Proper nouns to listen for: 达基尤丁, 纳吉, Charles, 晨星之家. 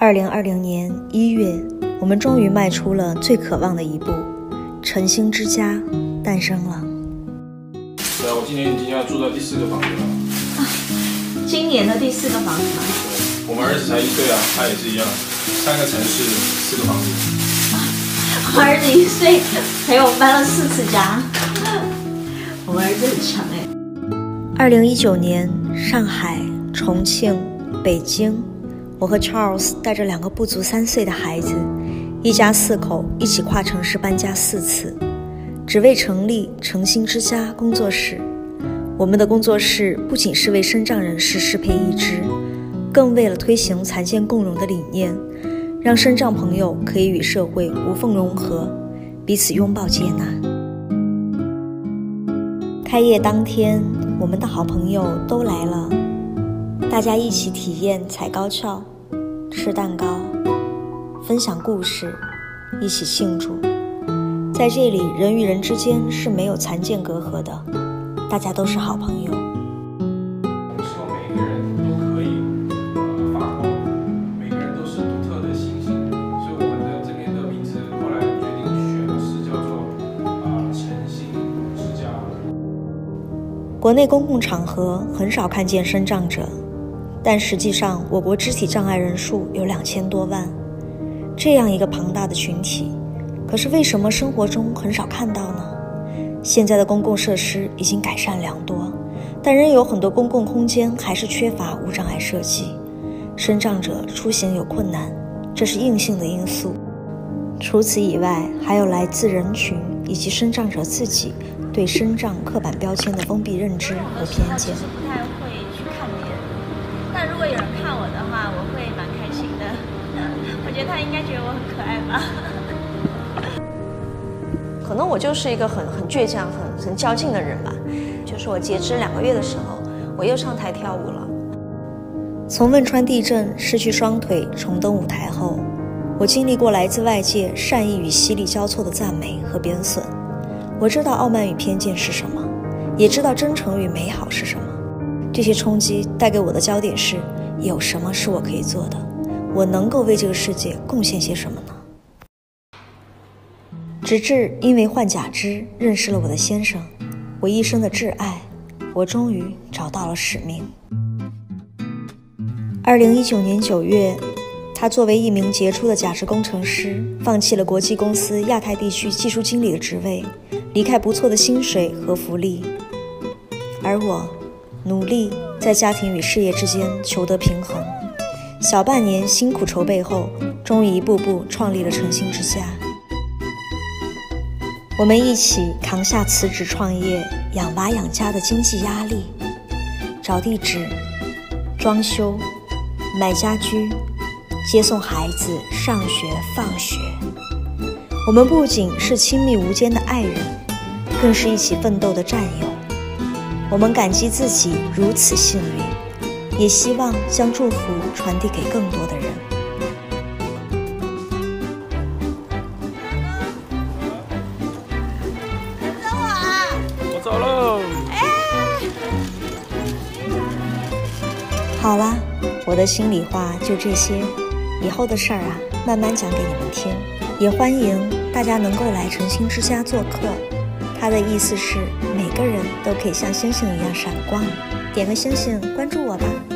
2020年1月，我们终于迈出了最渴望的一步，晨星之家诞生了。对，我今年已经要住到第4个房子了。今年的第4个房子吗？我们儿子才1岁啊，他也是一样，3个城市4个房子。我儿子1岁陪我搬了4次家，我们儿子很强哎。2019年，上海、重庆、北京，我和 Charles 带着2个不足3岁的孩子，一家4口一起跨城市搬家4次，只为成立晨星之家工作室。我们的工作室不仅是为身障人士适配义肢，更为了推行残健共融的理念，让身障朋友可以与社会无缝融合，彼此拥抱接纳。开业当天，我们的好朋友都来了，大家一起体验踩高跷、吃蛋糕、分享故事，一起庆祝。在这里，人与人之间是没有残健隔阂的，大家都是好朋友。希望每个人都可以发光，每个人都是独特的星星。所以我们的这边的名字后来决定选的是叫做晨星之家。国内公共场合很少看见身障者，但实际上我国肢体障碍人数有2000多万。这样一个庞大的群体，可是为什么生活中很少看到呢？现在的公共设施已经改善良多，但仍有很多公共空间还是缺乏无障碍设计，身障者出行有困难，这是硬性的因素。除此以外，还有来自人群以及身障者自己对身障刻板标签的封闭认知和偏见。我不太会去看别人，但如果有人看我的话，我会蛮开心的。我觉得他应该觉得我很可爱吧。可能我就是一个很倔强、很较劲的人吧。就是我截肢2个月的时候，我又上台跳舞了。从汶川地震失去双腿重登舞台后，我经历过来自外界善意与犀利交错的赞美和贬损。我知道傲慢与偏见是什么，也知道真诚与美好是什么。这些冲击带给我的焦点是：有什么是我可以做的？我能够为这个世界贡献些什么呢？直至因为患假肢认识了我的先生，我一生的挚爱，我终于找到了使命。2019年9月，他作为一名杰出的假肢工程师，放弃了国际公司亚太地区技术经理的职位，离开不错的薪水和福利。而我，努力在家庭与事业之间求得平衡。小半年辛苦筹备后，终于一步步创立了晨星之家。我们一起扛下辞职创业、养娃养家的经济压力，找地址、装修、买家居、接送孩子上学放学。我们不仅是亲密无间的爱人，更是一起奋斗的战友。我们感激自己如此幸运，也希望将祝福传递给更多的人。等着我啊！我走喽。好啦，我的心里话就这些，以后的事儿啊，慢慢讲给你们听。也欢迎大家能够来晨星之家做客。他的意思是，每个人都可以像星星一样闪光。点个星星，关注我吧。